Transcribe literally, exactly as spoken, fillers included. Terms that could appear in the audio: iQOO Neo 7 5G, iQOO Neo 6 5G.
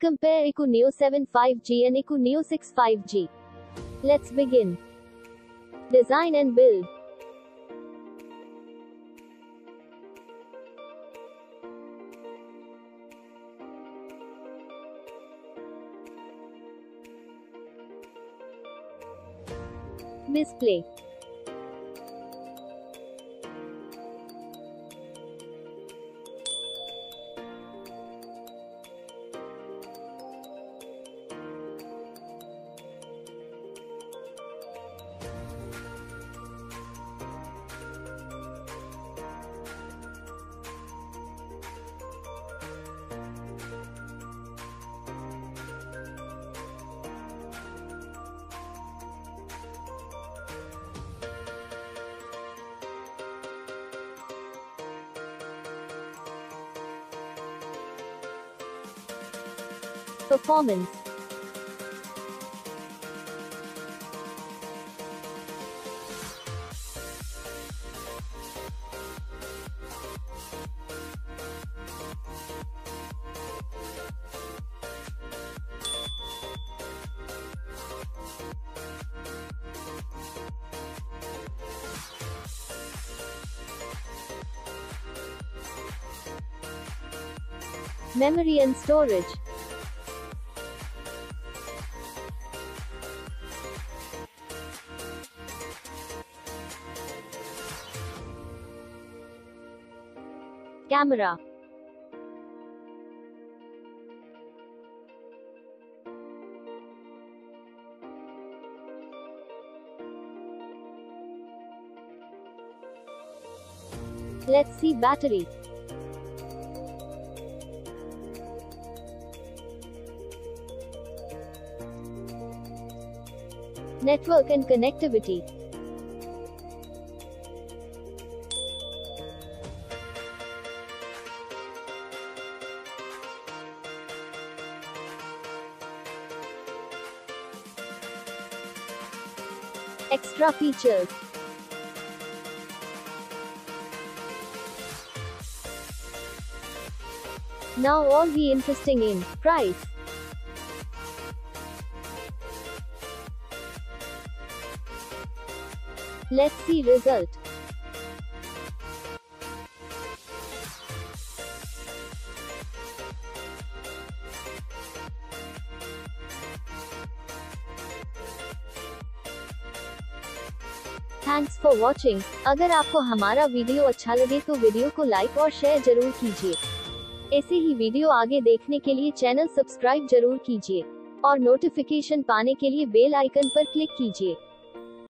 compare iQOO Neo seven five G and iQOO Neo six five G. Let's begin. Design and build. Display. Performance. Memory and storage. Camera. Let's see battery. Network and connectivity. Extra features. Now all the interesting in price. Let's see result. Thanks for watching. अगर आपको हमारा video अच्छा लगे तो video को like और share जरूर कीजिए। ऐसे ही वीडियो आगे देखने के लिए चैनल सब्सक्राइब जरूर कीजिए और नोटिफिकेशन पाने के लिए बेल आइकन पर क्लिक कीजिए।